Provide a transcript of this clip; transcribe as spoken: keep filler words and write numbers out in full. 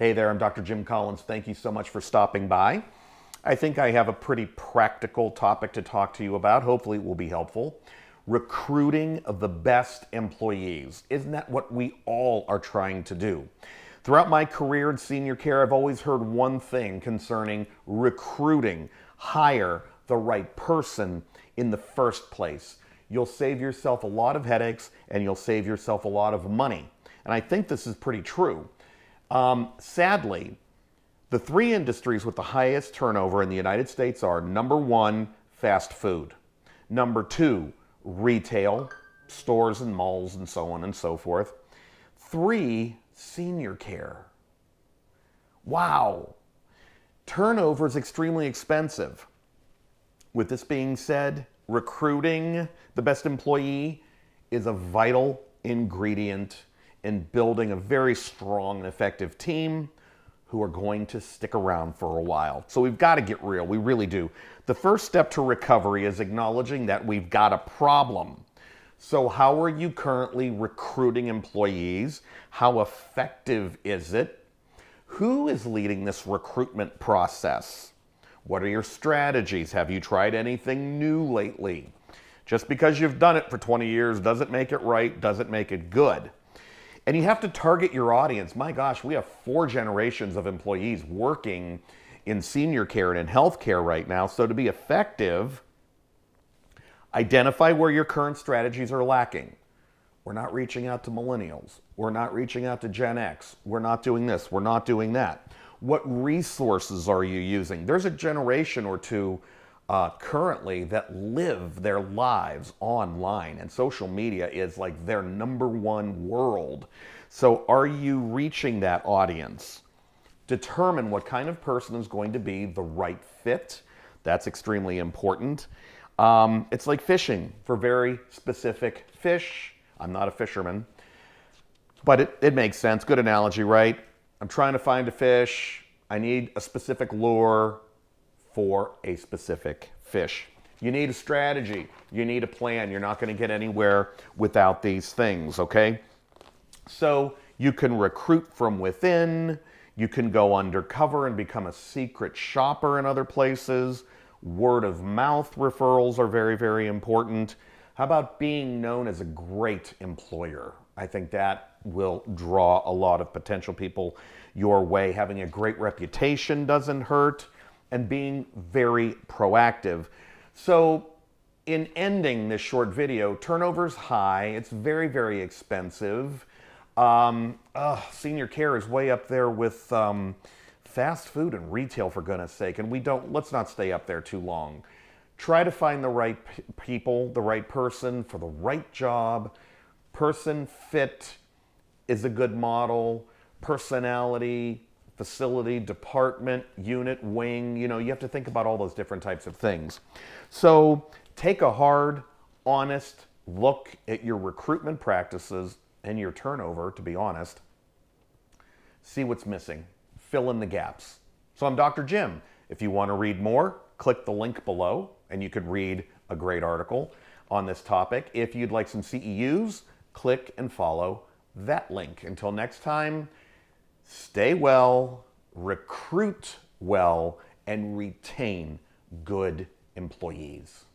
Hey there, I'm Doctor Jim Collins. Thank you so much for stopping by. I think I have a pretty practical topic to talk to you about. Hopefully it will be helpful. Recruiting of the best employees. Isn't that what we all are trying to do? Throughout my career in senior care, I've always heard one thing concerning recruiting. Hire the right person in the first place. You'll save yourself a lot of headaches and you'll save yourself a lot of money. And I think this is pretty true. Um, sadly, the three industries with the highest turnover in the United States are number one, fast food. Number two, retail, stores and malls and so on and so forth. Three, senior care. Wow. Turnover is extremely expensive. With this being said, recruiting the best employee is a vital ingredient in building a very strong and effective team who are going to stick around for a while. So we've got to get real, we really do. The first step to recovery is acknowledging that we've got a problem. So how are you currently recruiting employees? How effective is it? Who is leading this recruitment process? What are your strategies? Have you tried anything new lately? Just because you've done it for twenty years doesn't make it right, doesn't make it good. And you have to target your audience. My gosh, we have four generations of employees working in senior care and in healthcare right now. So to be effective, identify where your current strategies are lacking. We're not reaching out to millennials. We're not reaching out to Gen X. We're not doing this. We're not doing that. What resources are you using? There's a generation or two uh, currently that live their lives online, and social media is like their number one world. So are you reaching that audience? Determine what kind of person is going to be the right fit. That's extremely important. Um, it's like fishing for very specific fish. I'm not a fisherman, but it, it makes sense. Good analogy, right? I'm trying to find a fish. I need a specific lure for a specific fish. You need a strategy. You need a plan. You're not going to get anywhere without these things, okay? So you can recruit from within. You can go undercover and become a secret shopper in other places. Word of mouth referrals are very, very important. How about being known as a great employer? I think that will draw a lot of potential people your way. Having a great reputation doesn't hurt, and being very proactive. So in ending this short video, turnover's high. It's very, very expensive. Um, uh, senior care is way up there with um, fast food and retail, for goodness sake. And we don't, let's not stay up there too long. Try to find the right people, the right person for the right job. Person fit is a good model. Personality, facility, department, unit, wing. You know, you have to think about all those different types of things. So take a hard, honest look at your recruitment practices and your turnover, to be honest. See what's missing. Fill in the gaps. So I'm Doctor Jim. If you want to read more, click the link below and you could read a great article on this topic. If you'd like some C E Us, click and follow that link. Until next time, stay well, recruit well, and retain good employees.